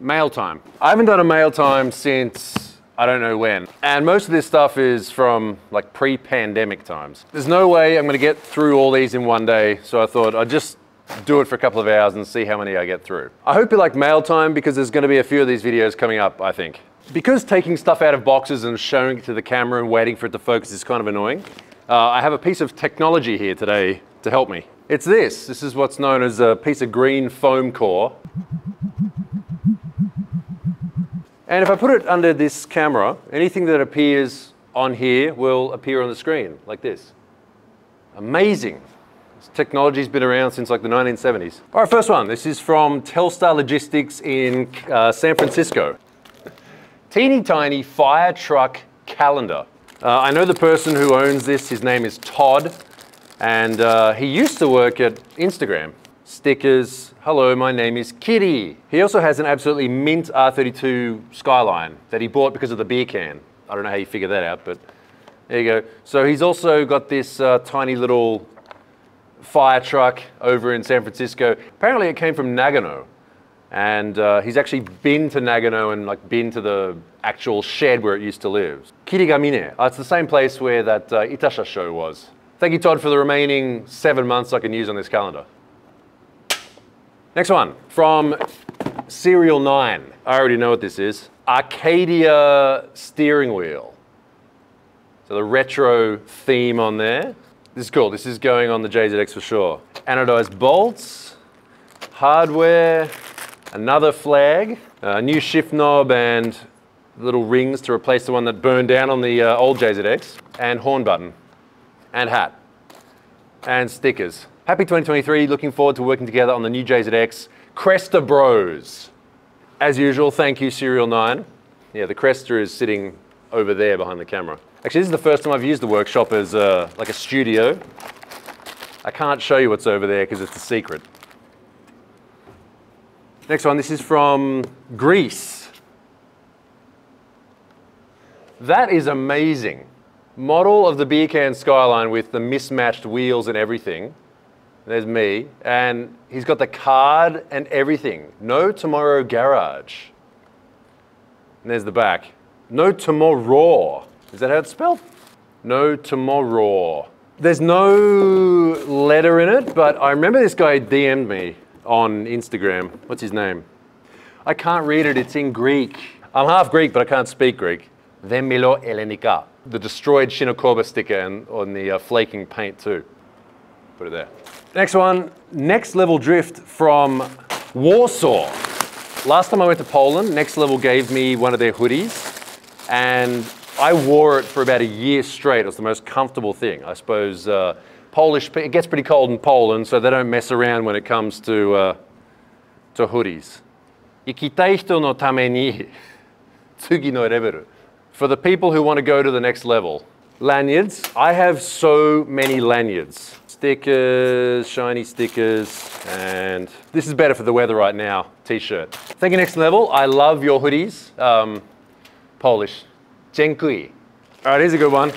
mail time. I haven't done a mail time since I don't know when. And most of this stuff is from like pre-pandemic times. There's no way I'm gonna get through all these in one day. So I thought I'd just do it for a couple of hours and see how many I get through. I hope you like mail time because there's gonna be a few of these videos coming up, I think. Because taking stuff out of boxes and showing it to the camera and waiting for it to focus is kind of annoying, I have a piece of technology here today to help me. It's this. This is what's known as a piece of green foam core. And if I put it under this camera, anything that appears on here will appear on the screen, like this. Amazing. This technology's been around since like the 1970s. All right, first one. This is from Telstar Logistics in San Francisco. Teeny tiny fire truck calendar. I know the person who owns this. His name is Todd, and he used to work at Instagram. Stickers, hello, my name is Kitty. He also has an absolutely mint R32 Skyline that he bought because of the beer can. I don't know how you figure that out, but there you go. So he's also got this tiny little fire truck over in San Francisco. Apparently it came from Nagano, and he's actually been to Nagano and like been to the actual shed where it used to live. Kirigamine, it's the same place where that Itasha show was. Thank you, Todd, for the remaining 7 months I can use on this calendar. Next one, from Serial 9. I already know what this is. Arcadia steering wheel. So the retro theme on there. This is cool, this is going on the JZX for sure. Anodized bolts, hardware, another flag, a new shift knob and little rings to replace the one that burned down on the old JZX, and horn button. And hat, and stickers. Happy 2023, looking forward to working together on the new JZX, Cresta Bros. As usual, thank you, Serial 9. Yeah, the Cresta is sitting over there behind the camera. Actually, this is the first time I've used the workshop as like a studio. I can't show you what's over there because it's a secret. Next one, this is from Greece. That is amazing. Model of the beer can Skyline with the mismatched wheels and everything. There's me, and he's got the card and everything. No Tomorrow Garage. And there's the back. No Tomorrow. Is that how it's spelled? No Tomorrow. There's no letter in it, but I remember this guy DM'd me on Instagram. What's his name? I can't read it, it's in Greek. I'm half Greek, but I can't speak Greek. Then Milo Elenika. The destroyed Shinokorba sticker and on the flaking paint too. Put it there. Next one, Next Level Drift from Warsaw. Last time I went to Poland, Next Level gave me one of their hoodies and I wore it for about a year straight. It was the most comfortable thing. I suppose Polish, it gets pretty cold in Poland, so they don't mess around when it comes to hoodies. Ikitai hito no tame ni tsugi no level. For the people who want to go to the next level. Lanyards. I have so many lanyards. Stickers, shiny stickers, and this is better for the weather right now, t-shirt. Thank you, Next Level. I love your hoodies. Polish. Dziękuję. All right, here's a good one.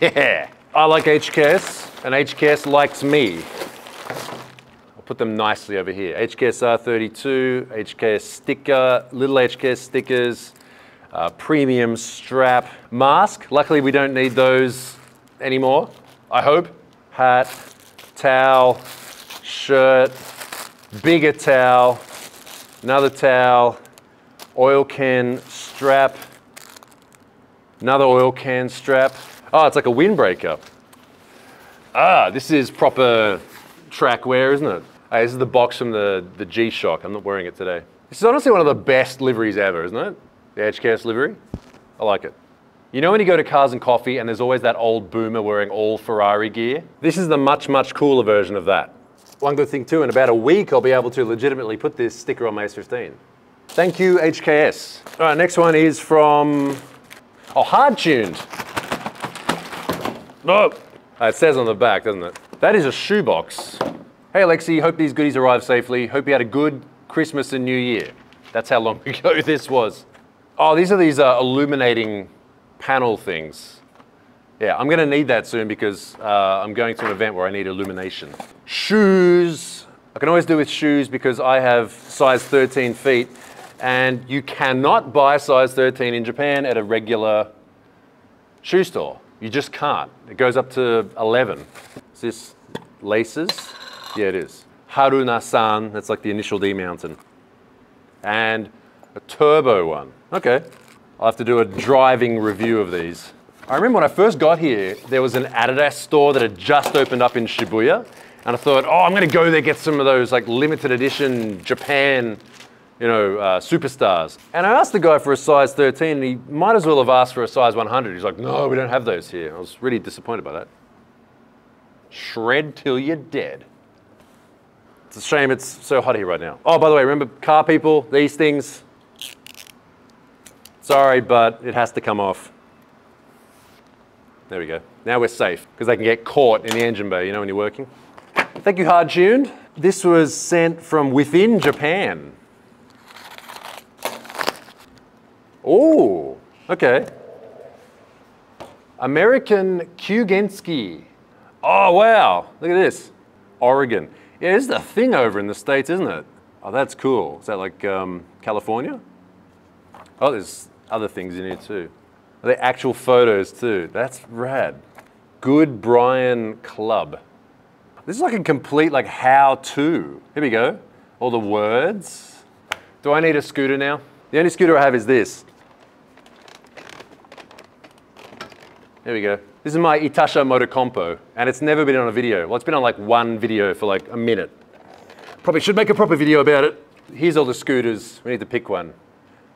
Yeah. I like HKS, and HKS likes me. I'll put them nicely over here. HKS R32, HKS sticker, little HKS stickers, premium strap, mask. Luckily we don't need those anymore, I hope. Hat, towel, shirt, bigger towel, another towel, oil can strap, another oil can strap. Oh, it's like a windbreaker. Ah, this is proper track wear, isn't it? Hey, this is the box from the G-Shock. I'm not wearing it today. This is honestly one of the best liveries ever, isn't it? The Edgecast livery, I like it. You know when you go to Cars and Coffee and there's always that old boomer wearing all Ferrari gear? This is the much, much cooler version of that. One good thing too, in about a week I'll be able to legitimately put this sticker on my S15. Thank you, HKS. All right, next one is from, oh, Hardtuned. No, oh, it says on the back, doesn't it? That is a shoebox. Hey Alexi, hope these goodies arrive safely. Hope you had a good Christmas and New Year. That's how long ago this was. Oh, these are these illuminating panel things. Yeah, I'm gonna need that soon because I'm going to an event where I need illumination. Shoes, I can always do with shoes because I have size 13 feet and you cannot buy size 13 in Japan at a regular shoe store. You just can't. It goes up to 11. Is this laces? Yeah, it is. Haruna-san, that's like the initial D mountain. And a turbo one. Okay. I'll have to do a driving review of these. I remember when I first got here, there was an Adidas store that had just opened up in Shibuya. And I thought, oh, I'm gonna go there, get some of those like limited edition Japan, you know, superstars. And I asked the guy for a size 13 and he might as well have asked for a size 100. He's like, no, we don't have those here. I was really disappointed by that. Shred till you're dead. It's a shame it's so hot here right now. Oh, by the way, remember car people, these things. Sorry, but it has to come off. There we go. Now we're safe, because they can get caught in the engine bay, you know, when you're working. Thank you, Hardtuned. This was sent from within Japan. Oh, okay. American Kugensky. Oh, wow, look at this. Oregon. Yeah, this is the thing over in the States, isn't it? Oh, that's cool. Is that like California? Oh, there's other things in here too. Are they actual photos too? That's rad. Good Brian Club. This is like a complete like how-to. Here we go. All the words. Do I need a scooter now? The only scooter I have is this. There we go. This is my Itasha Motocompo, and it's never been on a video. Well, it's been on like one video for like a minute. Probably should make a proper video about it. Here's all the scooters. We need to pick one.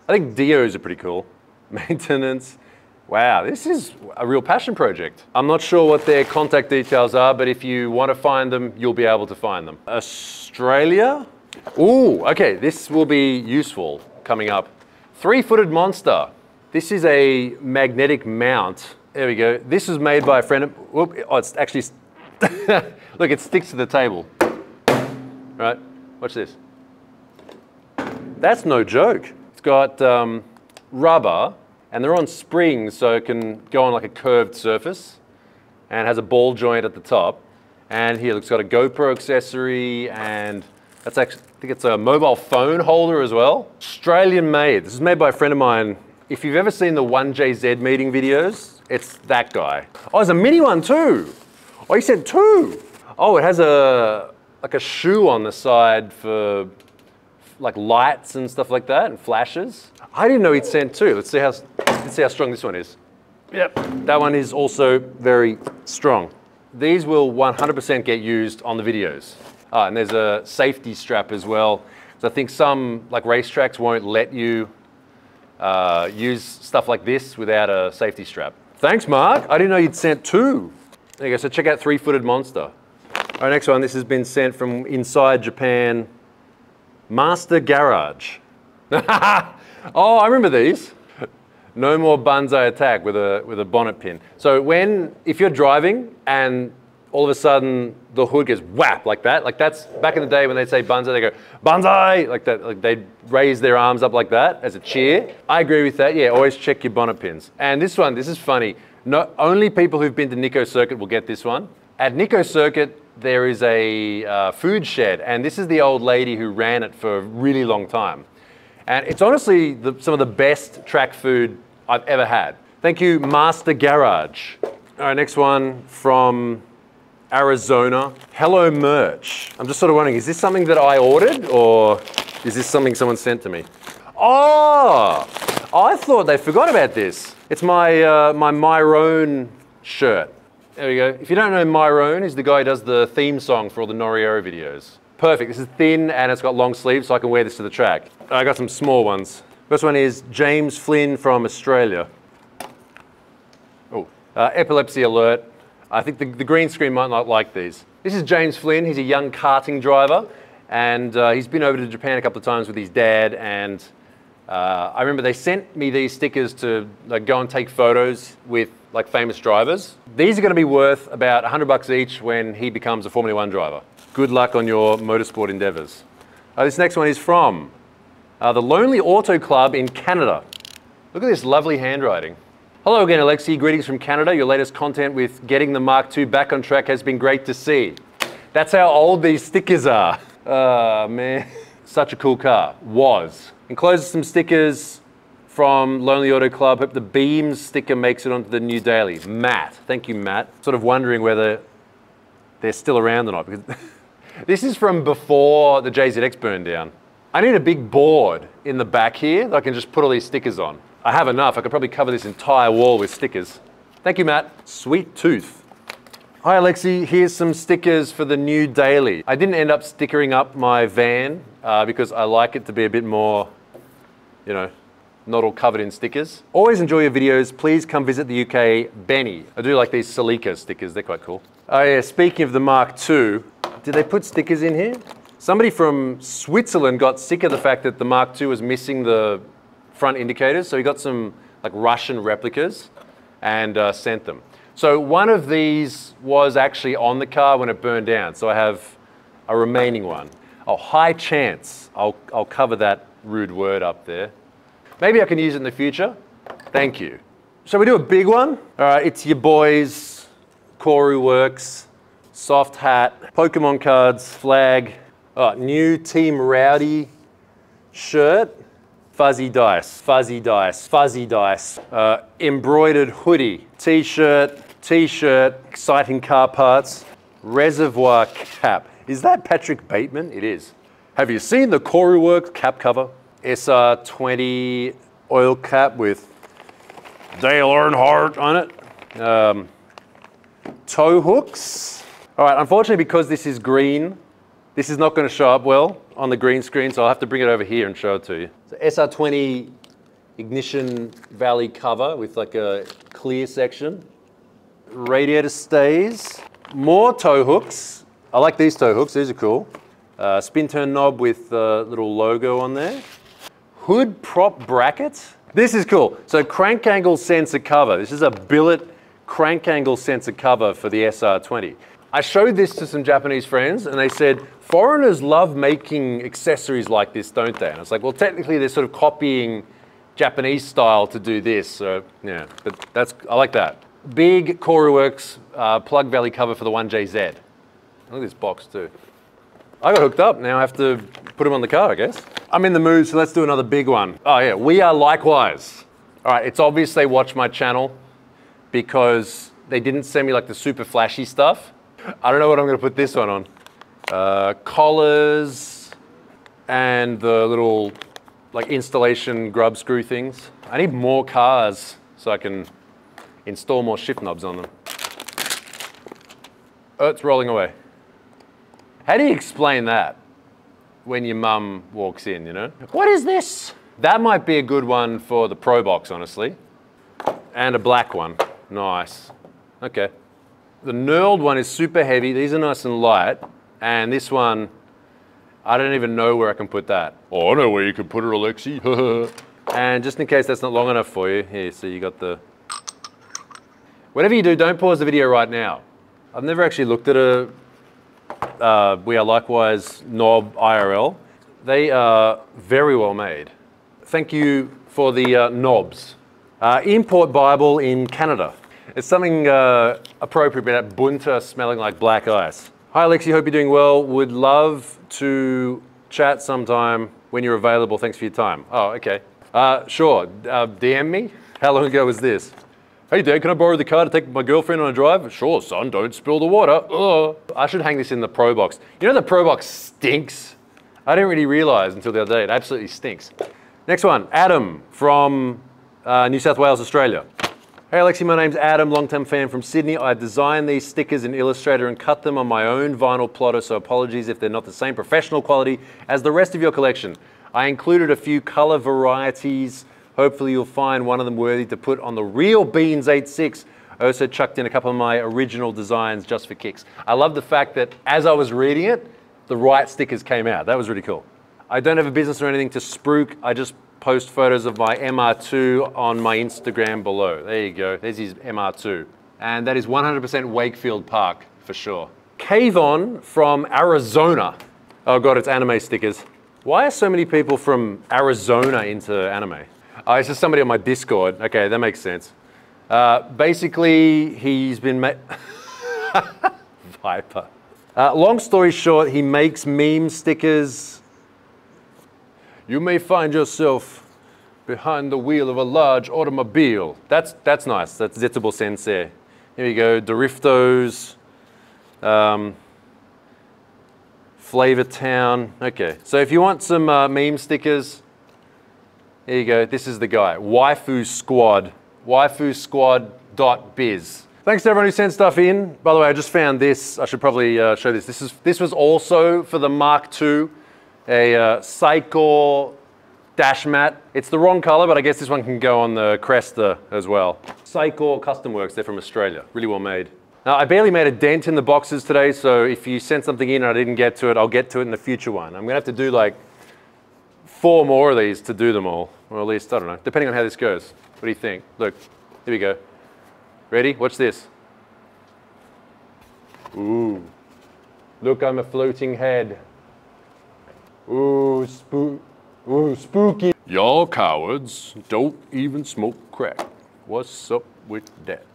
I think Dio's are pretty cool. Maintenance. Wow, this is a real passion project. I'm not sure what their contact details are, but if you want to find them, you'll be able to find them. Australia? Ooh, okay, this will be useful coming up. Three Footed Monster. This is a magnetic mount. There we go. This was made by a friend of... Whoop, oh, it's actually... Look, it sticks to the table. Right, watch this. That's no joke. It's got rubber, and they're on springs, so it can go on like a curved surface, and has a ball joint at the top. And here, it's got a GoPro accessory, and that's actually, I think it's a mobile phone holder as well. Australian made. This is made by a friend of mine. If you've ever seen the 1JZ meeting videos, it's that guy. Oh, there's a mini one too. Oh, you said two. Oh, it has a, like a shoe on the side for like lights and stuff like that, and flashes. I didn't know he'd sent two. Let's see how strong this one is. Yep, that one is also very strong. These will 100% get used on the videos. Ah, and there's a safety strap as well. So I think some like racetracks won't let you use stuff like this without a safety strap. Thanks, Mark. I didn't know you'd sent two. There you go, so check out Three Footed Monster. All right, next one. This has been sent from inside Japan. Master Garage. Oh, I remember these. No more bonsai attack with a bonnet pin. So if you're driving and all of a sudden the hood goes whap like that, like that's back in the day when they'd say bonsai, they go bonsai like that, like they'd raise their arms up like that as a cheer. I agree with that. Yeah, always check your bonnet pins. And this one, this is funny. Not only people who've been to Nico Circuit will get this one. At Nico Circuit, there is a food shed, and this is the old lady who ran it for a really long time. And it's honestly some of the best track food I've ever had. Thank you, Master Garage. All right, next one from Arizona. Hello merch. I'm just sort of wondering, is this something that I ordered, or is this something someone sent to me? Oh, I thought they forgot about this. It's my, my Myrone shirt. There we go. If you don't know Myrone, he's the guy who does the theme song for all the Noriero videos. Perfect. This is thin and it's got long sleeves, so I can wear this to the track. I got some small ones. First one is James Flynn from Australia. Oh, epilepsy alert. I think the green screen might not like these. This is James Flynn. He's a young karting driver, and he's been over to Japan a couple of times with his dad. And I remember they sent me these stickers to like, go and take photos with like famous drivers. These are gonna be worth about $100 each when he becomes a Formula One driver. Good luck on your motorsport endeavors. This next one is from the Lonely Auto Club in Canada. Look at this lovely handwriting. Hello again, Alexi, greetings from Canada. Your latest content with getting the Mark II back on track has been great to see. That's how old these stickers are. Oh man. such a cool car. Was. Encloses some stickers from Lonely Auto Club. Hope the Beams sticker makes it onto the new daily. Matt, thank you, Matt. Sort of wondering whether they're still around or not, because this is from before the JZX burned down. I need a big board in the back here that I can just put all these stickers on. I have enough. I could probably cover this entire wall with stickers. Thank you, Matt. Sweet Tooth. Hi, Alexi. Here's some stickers for the new daily. I didn't end up stickering up my van because I like it to be a bit more, you know, not all covered in stickers. Always enjoy your videos. Please come visit the UK, Benny. I do like these Celica stickers. They're quite cool. Oh yeah, speaking of the Mark II, did they put stickers in here? Somebody from Switzerland got sick of the fact that the Mark II was missing the front indicators, so he got some like Russian replicas and sent them. So one of these was actually on the car when it burned down, so I have a remaining one. Oh, high chance. I'll cover that rude word up there. Maybe I can use it in the future. Thank you. Shall we do a big one? All right, it's your boys, Koruworks, soft hat, Pokemon cards, flag, new Team Rowdy shirt, fuzzy dice, fuzzy dice, fuzzy dice, embroidered hoodie, t-shirt, t-shirt, exciting car parts, reservoir cap. Is that Patrick Bateman? It is. Have you seen the Koruworks cap cover? SR20 oil cap with Dale Earnhardt on it. Tow hooks. All right, unfortunately, because this is green, this is not going to show up well on the green screen, so I'll have to bring it over here and show it to you. So SR20 ignition valley cover with like a clear section. Radiator stays. More tow hooks. I like these tow hooks. These are cool. Spin turn knob with a little logo on there. Hood prop bracket. This is cool. So crank angle sensor cover. This is a billet crank angle sensor cover for the SR20. I showed this to some Japanese friends and they said, foreigners love making accessories like this, don't they? And I was like, well, technically they're sort of copying Japanese style to do this. So yeah, but that's, I like that. Big Koruworks plug valley cover for the 1JZ. Look at this box too. I got hooked up, now I have to put them on the car, I guess. I'm in the mood, so let's do another big one. Oh yeah, We Are Likewise. All right, it's obvious they watch my channel because they didn't send me like the super flashy stuff. I don't know what I'm gonna put this one on. Collars and the little like installation grub screw things. I need more cars so I can install more shift knobs on them. Oh, it's rolling away. How do you explain that when your mum walks in, you know? What is this? That might be a good one for the Pro Box, honestly. And a black one. Nice. Okay. The knurled one is super heavy. These are nice and light. And this one, I don't even know where I can put that. Oh, I know where you can put it, Alexi. And just in case that's not long enough for you, here, so you got the... Whatever you do, don't pause the video right now. I've never actually looked at a... We Are Likewise knob IRL. They are very well made. Thank you for the knobs. Import Bible in Canada. It's something appropriate about that bunter smelling like black ice. Hi Alexi, hope you're doing well. Would love to chat sometime when you're available. Thanks for your time. Oh, okay. Sure, DM me. How long ago was this? Hey Dad, can I borrow the car to take my girlfriend on a drive? Sure, son, don't spill the water. Ugh. I should hang this in the Pro Box. You know the Pro Box stinks? I didn't really realize until the other day, it absolutely stinks. Next one, Adam from New South Wales, Australia. Hey Alexi, my name's Adam, long-term fan from Sydney. I designed these stickers in Illustrator and cut them on my own vinyl plotter, so apologies if they're not the same professional quality as the rest of your collection. I included a few color varieties. Hopefully you'll find one of them worthy to put on the real Beans 86. I also chucked in a couple of my original designs just for kicks. I love the fact that as I was reading it, the right stickers came out. That was really cool. I don't have a business or anything to spruik. I just post photos of my MR2 on my Instagram below. There you go, there's his MR2. And that is 100% Wakefield Park for sure. Kavon from Arizona. Oh God, it's anime stickers. Why are so many people from Arizona into anime? Oh, it's just somebody on my Discord. Okay, that makes sense. Basically, he's been Viper. Long story short, he makes meme stickers You may find yourself behind the wheel of a large automobile. That's nice. That's Zetsubo Sensei. Here we go. Doriftos. Flavor Town. Okay. So if you want some meme stickers, here you go. This is the guy. Waifu Squad. Waifusquad.biz. Thanks to everyone who sent stuff in. By the way, I just found this. I should probably show this. This was also for the Mark II, a Seiko dash mat. It's the wrong color, but I guess this one can go on the Cresta as well. Seiko Custom Works, they're from Australia. Really well made. Now, I barely made a dent in the boxes today, so if you sent something in and I didn't get to it, I'll get to it in the future one. I'm gonna have to do like 4 more of these to do them all. Or at least, I don't know, depending on how this goes. What do you think? Look, here we go. Ready? Watch this. Ooh. Look, I'm a floating head. Ooh, spooky. Y'all cowards don't even smoke crack. What's up with that?